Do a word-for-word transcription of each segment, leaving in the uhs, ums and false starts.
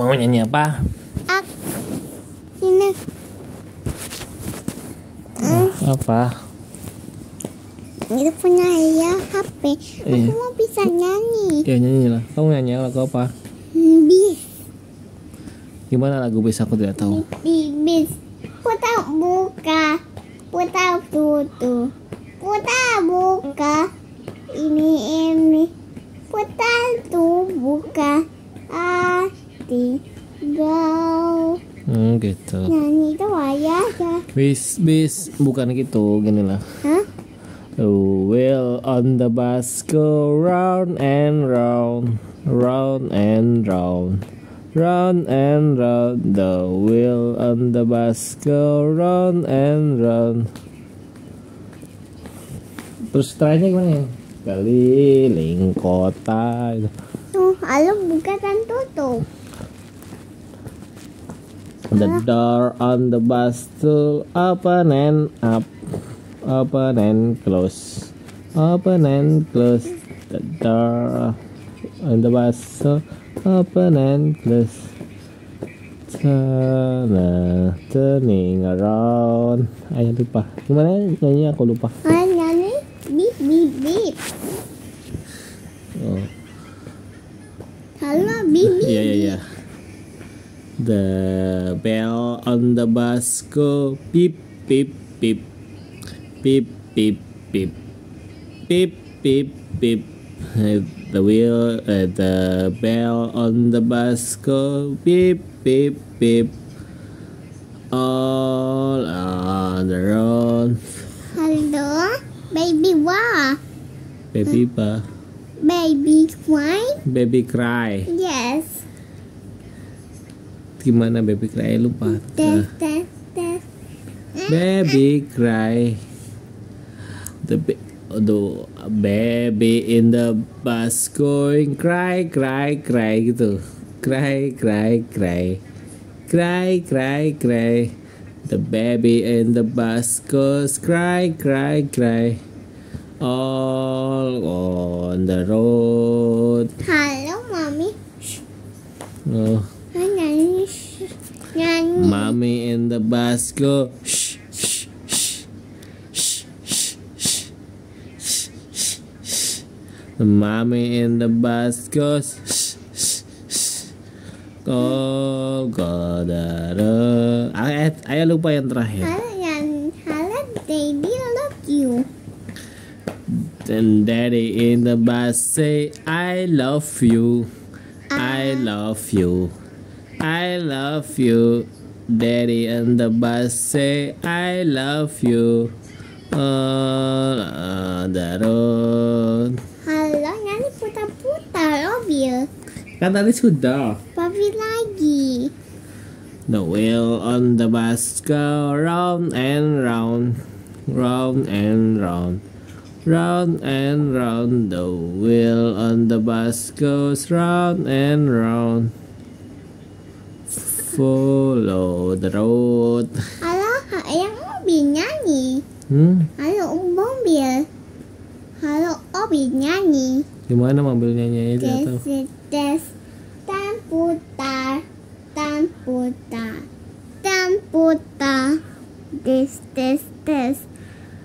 Mau nyanyi apa? Ak. Ini. Nah, apa? Itu punya ayah H P. Iya. Aku mau bisa nyanyi. Ya nyanyi lah. Kamu nyanyi lagu apa? Bis. Gimana lagu bis? Aku tidak tahu. Bis, bis. Ku tak buka, ku tak tutup, ku tak buka. Ini ini. Ku tak buka hati kau. Hmm, gitu. Nyanyi itu ayah ya. Bis, bis. Bukan gitu, gini lah. Hah? The wheel on the bus go round and round, round and round, round and round. The wheel on the bus go round and round. Terus terakhirnya gimana ya? Keliling kota. Tuh, alu buka dan tutup. The door on the bus to open and up. Open and close, open and close. The door on the bus, so open and close. Turn, turning around. Ayah lupa. Gimana nyanyi? Aku lupa. Ayah nyanyi beep beep beep. Oh. Halo beep beep. Yeah yeah yeah. The bell on the bus go beep beep beep. Beep beep beep beep beep beep. The wheel, uh, the bell on the bus go beep beep beep. All on the road. Hello, baby what? Baby what? Baby cry. Baby cry. Yes. Gimana baby cry? Lupa. Teh teh teh. Baby cry. The, the baby in the bus going cry cry cry gitu, cry cry cry, cry cry cry. The baby in the bus goes cry cry cry. All on the road. Hello, mommy. Oh. Nyanyi, nyanyi. Mommy in the bus go. The mommy in the bus goes shh, shh, shh. Go go da da. Ayah lupa yang terakhir. Hello, daddy love you. Then daddy in the bus say I love you, I love you, I love you. Daddy in the bus say I love you. All on the road. Halo, nyanyi putar-putar mobil. Kan tadi sudah. Papi lagi. The wheel on the bus go round and round, round and round, round and round. The wheel on the bus goes round and round. Follow the road. Halo, yang mobil nyanyi. Hmm? Halo, mobil. Halo, Obi nyanyi. Gimana mobil nyanyi itu? Tes, tes, tan putar, tan putar, tan putar, tes, tes, tes,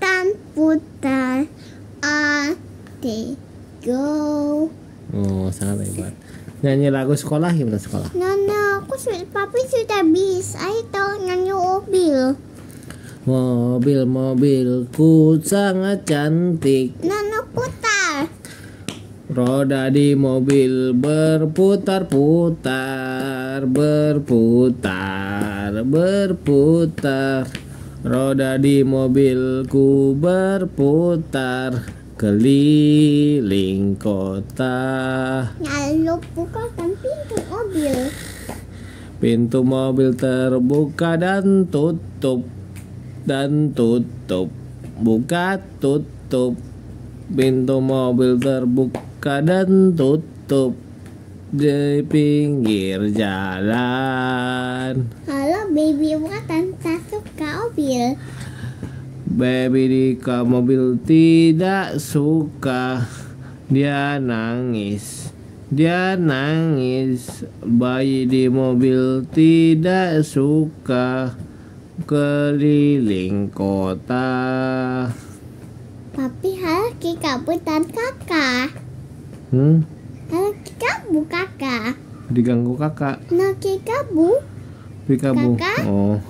tan putar, a, t, go. Oh, sangat hebat. Nyanyi lagu sekolah gimana sekolah? Nana, aku sudah, papi sudah bis. Ayo tahu nyanyi mobil. Mobil mobilku sangat cantik. Nana putar. Roda di mobil berputar-putar, berputar, berputar. Roda di mobilku berputar keliling kota. Lalu bukakan pintu mobil. Pintu mobil terbuka dan tutup. Dan tutup, buka tutup. Pintu mobil terbuka dan tutup di pinggir jalan. Halo baby, bukan suka mobil. Baby di ke mobil tidak suka, dia nangis. Dia nangis, bayi di mobil tidak suka keliling kota. Papi Haki kabutan kakak. Hmm? Haki kabu kakak. Diganggu kakak. Haki kabu. Pikabu. Kakak? Oh.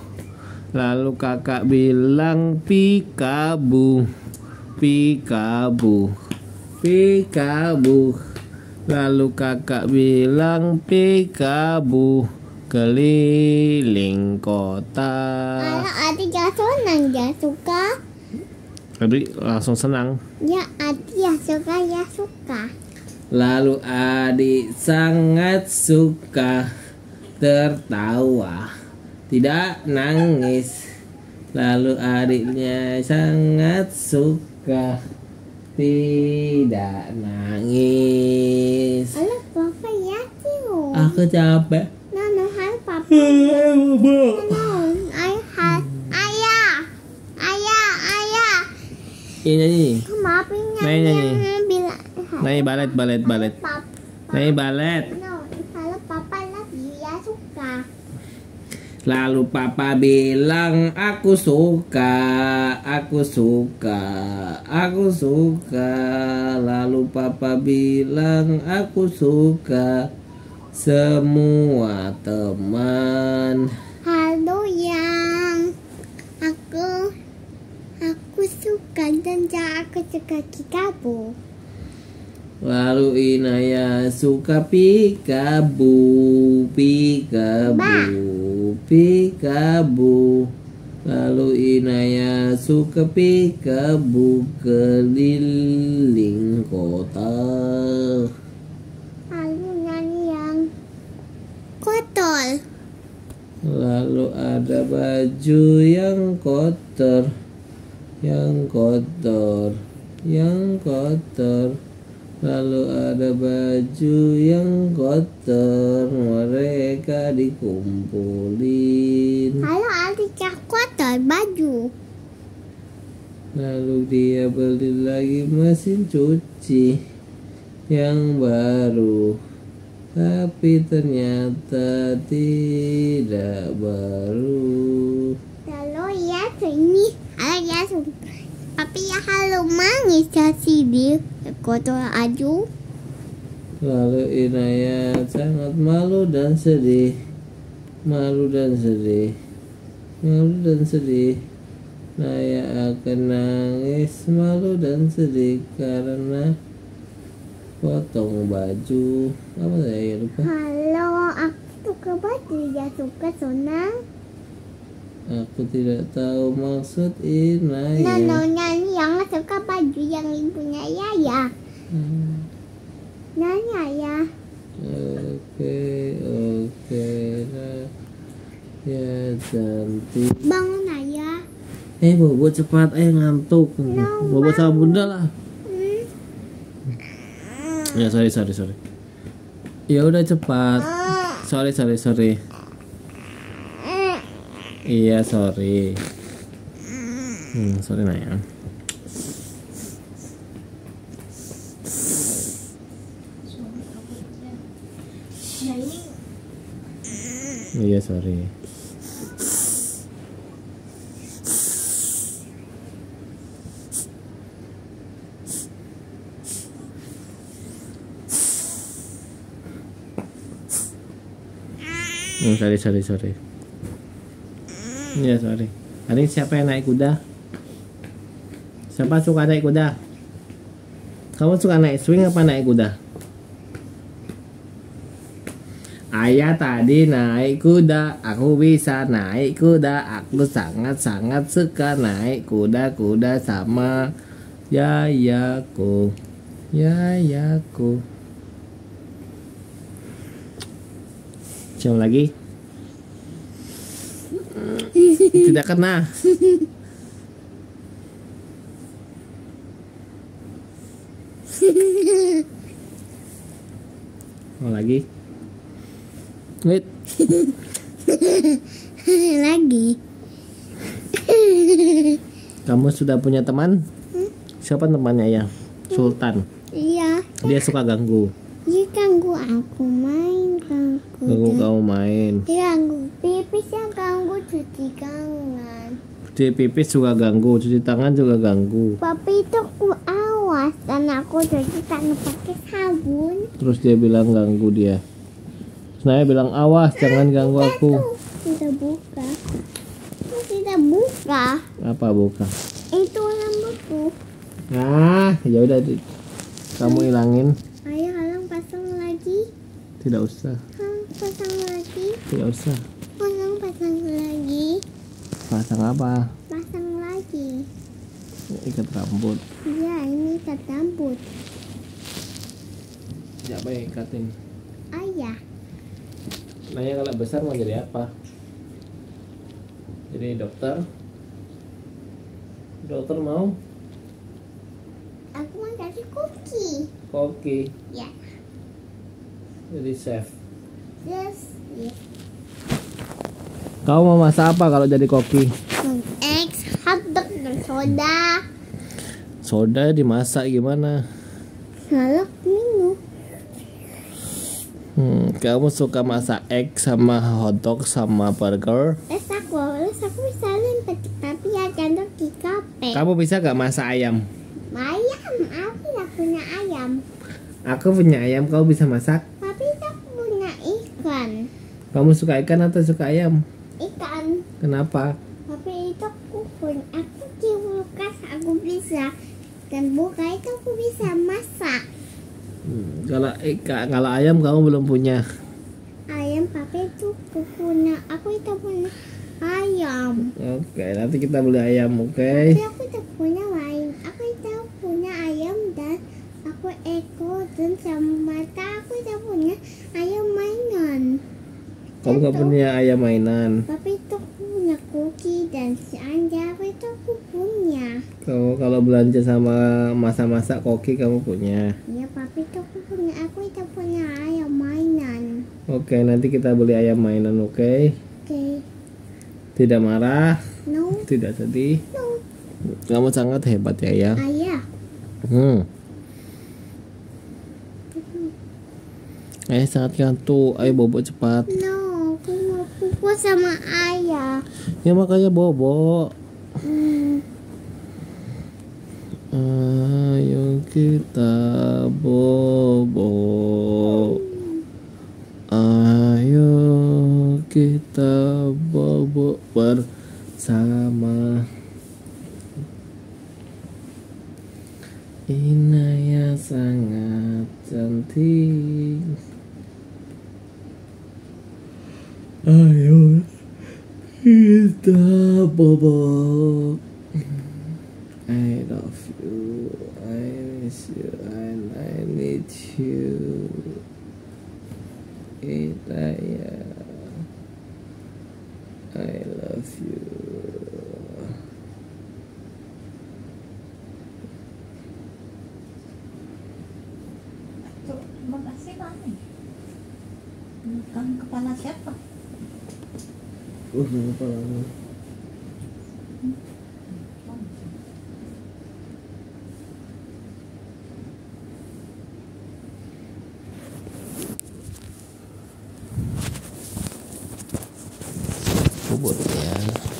Lalu kakak bilang pikabu, pikabu, pikabu. Lalu kakak bilang pikabu keliling kota. Kalau adik ya senang ya suka. Adik langsung senang. Ya adik ya suka ya suka. Lalu adik sangat suka tertawa. Tidak nangis. Lalu adiknya sangat suka tidak nangis. Halo papa ya Tio. Aku capek. Nono hai papa. Nono ayah ayah ayah ayah. Ini nyanyi. Maaf ini nyanyi. Nyanyi balet balet balet. Nyanyi balet. Halo papa love you ya suka. Lalu papa bilang aku suka, aku suka, aku suka. Lalu papa bilang aku suka semua teman. Halo yang aku, aku suka dan aku suka kikabu. Lalu Inaya suka pikabu, pikabu. Ba. Pikabu. Lalu Inaya suka pikabu keliling kota. Lalu nyanyi yang kotor. Lalu ada baju yang kotor, yang kotor, yang kotor. Lalu ada baju yang kotor, mereka dikumpulin. Lalu adik yang kotor baju. Lalu dia beli lagi mesin cuci yang baru, tapi ternyata tidak baru. Lalu ya ini, lalu ya tapi ya halo manis ya sini kotor aju. Lalu Inaya sangat malu dan sedih, malu dan sedih, malu dan sedih. Inaya akan nangis malu dan sedih karena potong baju. Apa saya lupa? Halo aku suka baju ya suka senang. Aku tidak tahu maksud Inaya. Nono nyanyi yang suka baju yang ibunya Yaya. Hmm. Nyanyi Yaya. Oke oke nah. Ya cantik. Bangun Yaya. Eh Bobo cepat eh ngantuk. No, Bobo sama Bunda lah. Hmm. Ya sorry sorry sorry. Ya udah cepat. Uh. Sorry sorry sorry. Iya sorry, hmm, sorry Naya. Iya sorry. Hmm, sorry sorry sorry. Iya sorry. Hari siapa yang naik kuda? Siapa suka naik kuda? Kamu suka naik swing apa naik kuda? Ayah tadi naik kuda, aku bisa naik kuda, aku sangat-sangat suka naik kuda-kuda sama Yayaku, Yayaku. Cium lagi. Tidak kena. Mau lagi? Wait. Lagi. Kamu sudah punya teman? Siapa temannya ya? Sultan. Iya. Dia suka ganggu. Iya kan. ganggu aku main, ganggu ganggu kamu main, ganggu pipis, yang ganggu cuci tangan, cuci pipis juga ganggu, cuci tangan juga ganggu. Papi itu aku awas dan aku cuci tangan pakai sabun, terus dia bilang ganggu dia. Naya bilang awas jangan ganggu aku. Tidak buka, tidak buka. Apa buka? Itu rambutku. Nah, ya udah kamu hilangin. Ayo halang pasang lagi. Tidak usah. Halang pasang lagi. Tidak usah. Halang pasang lagi. Pasang apa? Pasang lagi. Ikat rambut. Iya, ini ikat rambut. Ya baik, ikatin. Ayah. Naya kalau besar mau jadi apa? Jadi dokter? Dokter mau? Aku mau jadi koki. Koki? Ya. Jadi chef? Yes, yes. Kau mau masak apa kalau jadi koki? Eggs, hotdog, dan soda. Soda dimasak gimana? Salah minum. Hmm, kamu suka masak egg sama hotdog sama burger? Les aku, les aku bisa limpet, tapi ya jantung di kafe. Kamu bisa gak masak ayam? Ayam, aku gak punya ayam. Aku punya ayam, kamu bisa masak? Tapi aku punya ikan. Kamu suka ikan atau suka ayam? Ikan. Kenapa? Tapi itu aku punya, aku di kulkas aku bisa. Dan buka itu aku bisa masak. Hmm, kalau ikan, kalau ayam kamu belum punya. Ayam pakai itu punya, aku itu punya ayam. Oke, okay, nanti kita beli ayam, oke? Okay? Tapi aku itu punya lain, aku itu punya ayam dan aku ekor dan sama mata aku itu punya ayam mainan. Kamu nggak punya ayam mainan? Tapi itu aku punya cookie dan si Anja, aku itu aku punya. Kamu kalau belanja sama masa-masa koki kamu punya? Iya, papi itu aku punya, aku itu punya ayam mainan. Oke, nanti kita beli ayam mainan, oke? Okay? Oke. Okay. Tidak marah? No. Tidak sedih? No. Kamu sangat hebat ya, ya? Ayah. Hmm. Eh, sangat ngantuk. Ayo bobo cepat. No, aku mau bobo sama ayah. Ya makanya bobo. Hmm. Ayo kita bobo, ayo kita bobo bersama. Inaya sangat cantik. Ayo kita bobo. I love you, I miss you, and I need you. Inaya, I love you. Terima kasih kami. Bukan kepala siapa? Bukan kepalamu. Buat ya.